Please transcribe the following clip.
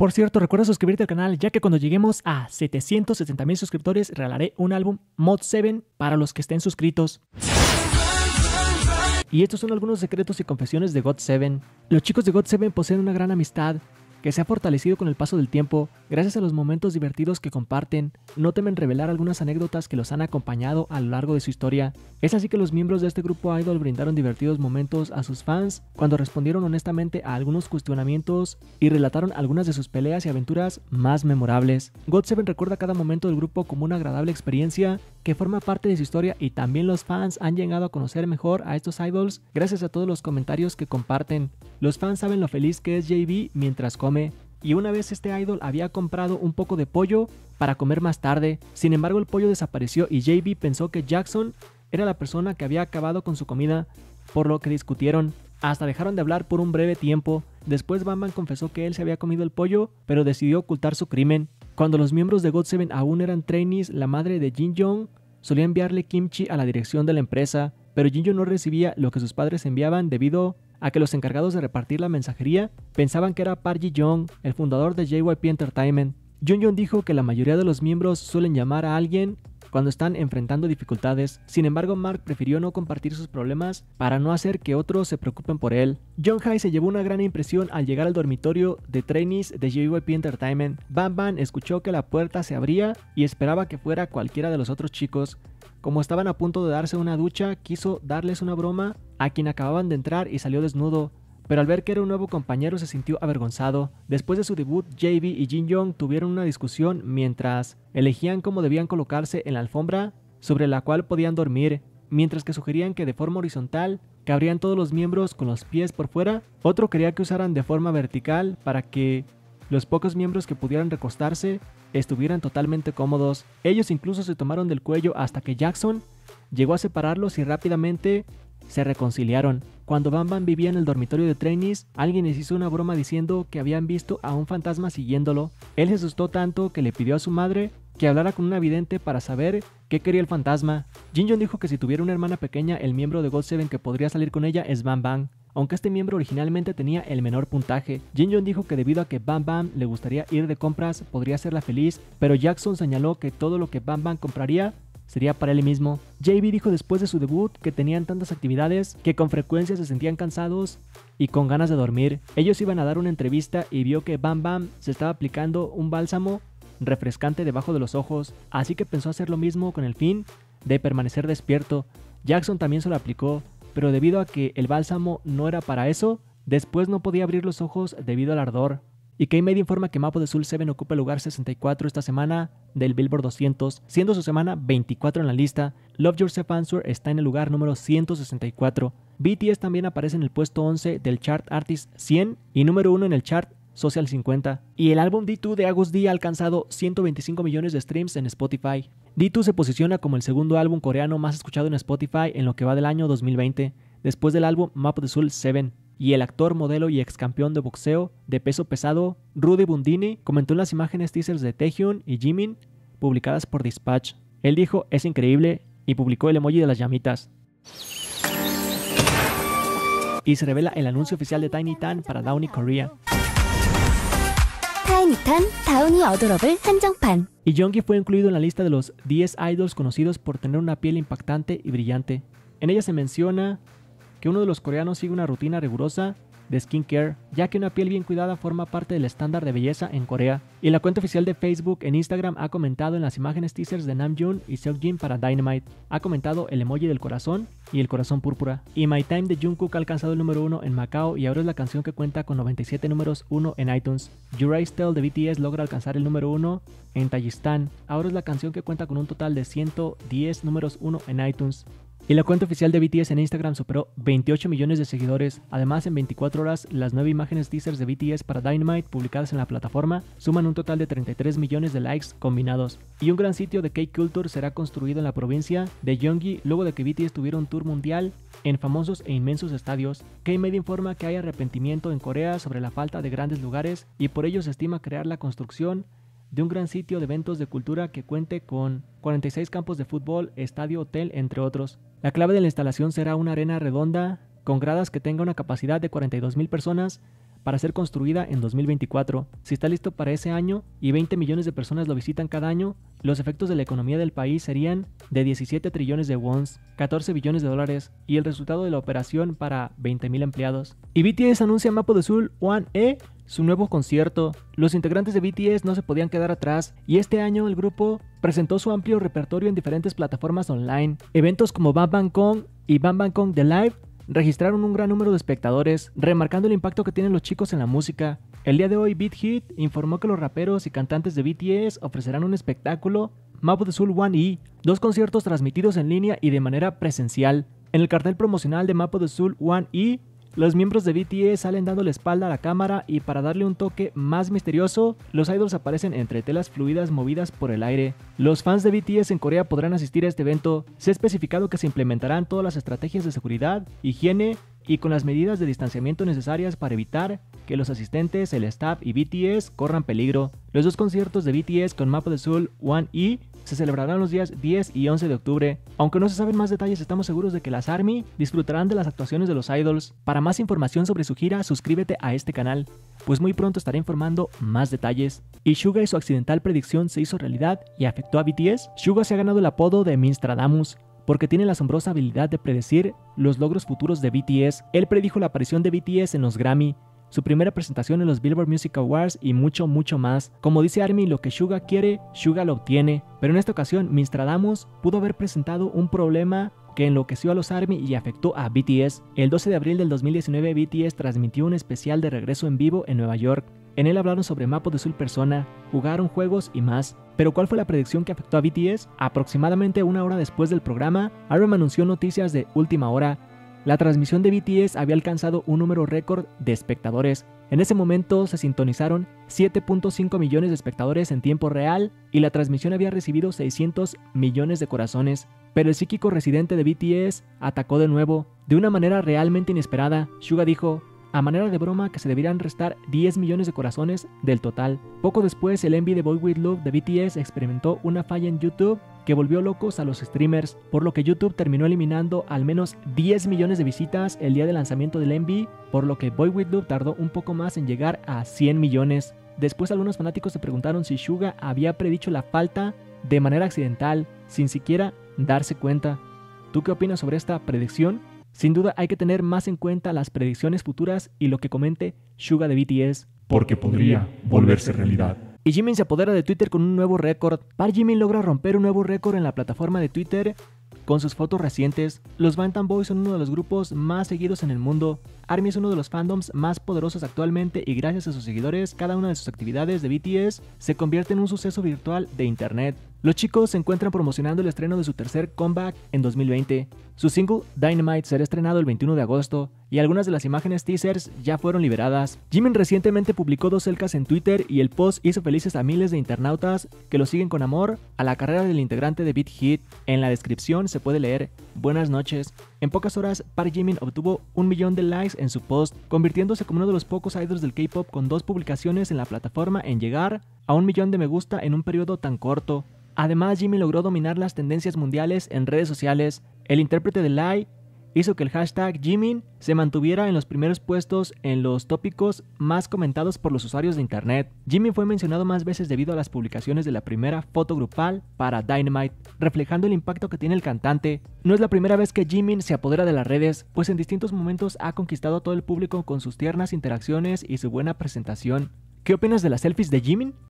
Por cierto, recuerda suscribirte al canal, ya que cuando lleguemos a 770,000 suscriptores regalaré un álbum GOT7 para los que estén suscritos. Y estos son algunos secretos y confesiones de GOT7. Los chicos de GOT7 poseen una gran amistad que se ha fortalecido con el paso del tiempo gracias a los momentos divertidos que comparten. No temen revelar algunas anécdotas que los han acompañado a lo largo de su historia. Es así que los miembros de este grupo idol brindaron divertidos momentos a sus fans cuando respondieron honestamente a algunos cuestionamientos y relataron algunas de sus peleas y aventuras más memorables. GOT7 recuerda cada momento del grupo como una agradable experiencia que forma parte de su historia, y también los fans han llegado a conocer mejor a estos idols gracias a todos los comentarios que comparten. Los fans saben lo feliz que es JB mientras come, y una vez este idol había comprado un poco de pollo para comer más tarde. Sin embargo, el pollo desapareció y JB pensó que Jackson era la persona que había acabado con su comida, por lo que discutieron. Hasta dejaron de hablar por un breve tiempo. Después Bang Bang confesó que él se había comido el pollo, pero decidió ocultar su crimen. Cuando los miembros de GOT7 aún eran trainees, la madre de Jin Young solía enviarle kimchi a la dirección de la empresa, pero Jin Young no recibía lo que sus padres enviaban debido a que los encargados de repartir la mensajería pensaban que era Park Ji Young, el fundador de JYP Entertainment. Jun Young dijo que la mayoría de los miembros suelen llamar a alguien cuando están enfrentando dificultades. Sin embargo, Mark prefirió no compartir sus problemas para no hacer que otros se preocupen por él. Jung-Hae se llevó una gran impresión al llegar al dormitorio de trainees de JYP Entertainment. Bang Bang escuchó que la puerta se abría y esperaba que fuera cualquiera de los otros chicos. Como estaban a punto de darse una ducha, quiso darles una broma a quien acababan de entrar y salió desnudo, pero al ver que era un nuevo compañero se sintió avergonzado. Después de su debut, JB y Jin Young tuvieron una discusión mientras elegían cómo debían colocarse en la alfombra sobre la cual podían dormir, mientras que sugerían que de forma horizontal cabrían todos los miembros con los pies por fuera. Otro quería que usaran de forma vertical para que los pocos miembros que pudieran recostarse estuvieran totalmente cómodos. Ellos incluso se tomaron del cuello hasta que Jackson llegó a separarlos y rápidamente se reconciliaron. Cuando Bang Bang vivía en el dormitorio de trainees, alguien les hizo una broma diciendo que habían visto a un fantasma siguiéndolo. Él se asustó tanto que le pidió a su madre que hablara con una vidente para saber qué quería el fantasma. Jin Young dijo que si tuviera una hermana pequeña, el miembro de GOT7 que podría salir con ella es Bang Bang, aunque este miembro originalmente tenía el menor puntaje. Jin Young dijo que debido a que Bang Bang le gustaría ir de compras, podría hacerla feliz, pero Jackson señaló que todo lo que Bang Bang compraría sería para él mismo. JB dijo después de su debut que tenían tantas actividades que con frecuencia se sentían cansados y con ganas de dormir. Ellos iban a dar una entrevista y vio que Bang Bang se estaba aplicando un bálsamo refrescante debajo de los ojos, así que pensó hacer lo mismo con el fin de permanecer despierto. Jackson también se lo aplicó, pero debido a que el bálsamo no era para eso, después no podía abrir los ojos debido al ardor. Y K-Made informa que Map of the Soul 7 ocupa el lugar 64 esta semana del Billboard 200, siendo su semana 24 en la lista. Love Yourself Answer está en el lugar número 164. BTS también aparece en el puesto 11 del Chart Artist 100 y número 1 en el Chart Social 50. Y el álbum D2 de Agust D ha alcanzado 125 millones de streams en Spotify. D2 se posiciona como el segundo álbum coreano más escuchado en Spotify en lo que va del año 2020, después del álbum Map of the Soul 7. Y el actor, modelo y ex campeón de boxeo de peso pesado Rudy Bundini comentó en las imágenes teasers de Taehyun y JIMIN publicadas por Dispatch. Él dijo: "Es increíble", y publicó el emoji de las llamitas. Y se revela el anuncio oficial de Tiny Tan para Dauni Korea. Y Jungkook fue incluido en la lista de los 10 idols conocidos por tener una piel impactante y brillante. En ella se menciona que uno de los coreanos sigue una rutina rigurosa de skincare, ya que una piel bien cuidada forma parte del estándar de belleza en Corea. Y la cuenta oficial de Facebook en Instagram ha comentado en las imágenes teasers de Namjoon y Seokjin para Dynamite. Ha comentado el emoji del corazón y el corazón púrpura. Y My Time de Jungkook ha alcanzado el número 1 en Macao y ahora es la canción que cuenta con 97 números 1 en iTunes. Your Eyes Tell de BTS logra alcanzar el número 1 en Tayikistán. Ahora es la canción que cuenta con un total de 110 números 1 en iTunes. Y la cuenta oficial de BTS en Instagram superó 28 millones de seguidores. Además, en 24 horas, las 9 imágenes teasers de BTS para Dynamite publicadas en la plataforma suman un total de 33 millones de likes combinados. Y un gran sitio de K-Culture será construido en la provincia de Gyeonggi luego de que BTS tuviera un tour mundial en famosos e inmensos estadios. K-Made informa que hay arrepentimiento en Corea sobre la falta de grandes lugares y por ello se estima crear la construcción de un gran sitio de eventos de cultura que cuente con 46 campos de fútbol, estadio, hotel, entre otros. La clave de la instalación será una arena redonda con gradas que tenga una capacidad de 42,000 personas, para ser construida en 2024. Si está listo para ese año y 20 millones de personas lo visitan cada año, los efectos de la economía del país serían de 17 trillones de wons, 14 billones de dólares, y el resultado de la operación para 20.000 empleados. Y BTS anuncia Map of the Soul ON:E, su nuevo concierto. Los integrantes de BTS no se podían quedar atrás, y este año el grupo presentó su amplio repertorio en diferentes plataformas online. Eventos como Bang Bang Kong y Bang Bang Kong The Live registraron un gran número de espectadores, remarcando el impacto que tienen los chicos en la música. El día de hoy, Big Hit informó que los raperos y cantantes de BTS ofrecerán un espectáculo, Map of the Soul ON:E, dos conciertos transmitidos en línea y de manera presencial. En el cartel promocional de Map of the Soul ON:E, los miembros de BTS salen dando la espalda a la cámara, y para darle un toque más misterioso, los idols aparecen entre telas fluidas movidas por el aire. Los fans de BTS en Corea podrán asistir a este evento. Se ha especificado que se implementarán todas las estrategias de seguridad, higiene y con las medidas de distanciamiento necesarias para evitar que los asistentes, el staff y BTS corran peligro. Los dos conciertos de BTS con Map of the Soul ON:E se celebrarán los días 10 y 11 de octubre. Aunque no se saben más detalles, estamos seguros de que las ARMY disfrutarán de las actuaciones de los idols. Para más información sobre su gira, suscríbete a este canal, pues muy pronto estaré informando más detalles. Y SUGA y su accidental predicción se hizo realidad y afectó a BTS. SUGA se ha ganado el apodo de Minstradamus porque tiene la asombrosa habilidad de predecir los logros futuros de BTS. Él predijo la aparición de BTS en los Grammy, su primera presentación en los Billboard Music Awards y mucho, mucho más. Como dice ARMY, lo que SUGA quiere, SUGA lo obtiene. Pero en esta ocasión, Minstradamus pudo haber presentado un problema que enloqueció a los ARMY y afectó a BTS. El 12 de abril del 2019, BTS transmitió un especial de regreso en vivo en Nueva York. En él hablaron sobre Map of the Soul Persona, jugaron juegos y más. ¿Pero cuál fue la predicción que afectó a BTS? Aproximadamente una hora después del programa, ARMY anunció noticias de última hora. La transmisión de BTS había alcanzado un número récord de espectadores. En ese momento se sintonizaron 7.5 millones de espectadores en tiempo real y la transmisión había recibido 600 millones de corazones. Pero el psíquico residente de BTS atacó de nuevo, de una manera realmente inesperada. SUGA dijo, a manera de broma, que se debieran restar 10 millones de corazones del total. Poco después, el MV de Boy With Luv de BTS experimentó una falla en YouTube que volvió locos a los streamers, por lo que YouTube terminó eliminando al menos 10 millones de visitas el día del lanzamiento del MV, por lo que Boy With Luv tardó un poco más en llegar a 100 millones. Después, algunos fanáticos se preguntaron si SUGA había predicho la falta de manera accidental, sin siquiera darse cuenta. ¿Tú qué opinas sobre esta predicción? Sin duda hay que tener más en cuenta las predicciones futuras y lo que comente SUGA de BTS, porque podría volverse realidad. Y JIMIN se apodera de Twitter con un nuevo récord. Park JIMIN logra romper un nuevo récord en la plataforma de Twitter con sus fotos recientes. Los Bangtan Boys son uno de los grupos más seguidos en el mundo. ARMY es uno de los fandoms más poderosos actualmente y gracias a sus seguidores, cada una de sus actividades de BTS se convierte en un suceso virtual de internet. Los chicos se encuentran promocionando el estreno de su tercer comeback en 2020. Su single Dynamite será estrenado el 21 de agosto y algunas de las imágenes teasers ya fueron liberadas. JIMIN recientemente publicó dos selfies en Twitter y el post hizo felices a miles de internautas que lo siguen con amor a la carrera del integrante de Big Hit. En la descripción se puede leer buenas noches. En pocas horas, Park JIMIN obtuvo 1 millón de likes en su post, convirtiéndose como uno de los pocos idols del K-POP con dos publicaciones en la plataforma en llegar a 1 millón de me gusta en un periodo tan corto. Además, JIMIN logró dominar las tendencias mundiales en redes sociales. El intérprete de Lie hizo que el hashtag JIMIN se mantuviera en los primeros puestos en los tópicos más comentados por los usuarios de internet. JIMIN fue mencionado más veces debido a las publicaciones de la primera foto grupal para Dynamite, reflejando el impacto que tiene el cantante. No es la primera vez que JIMIN se apodera de las redes, pues en distintos momentos ha conquistado a todo el público con sus tiernas interacciones y su buena presentación. ¿Qué opinas de las selfies de JIMIN?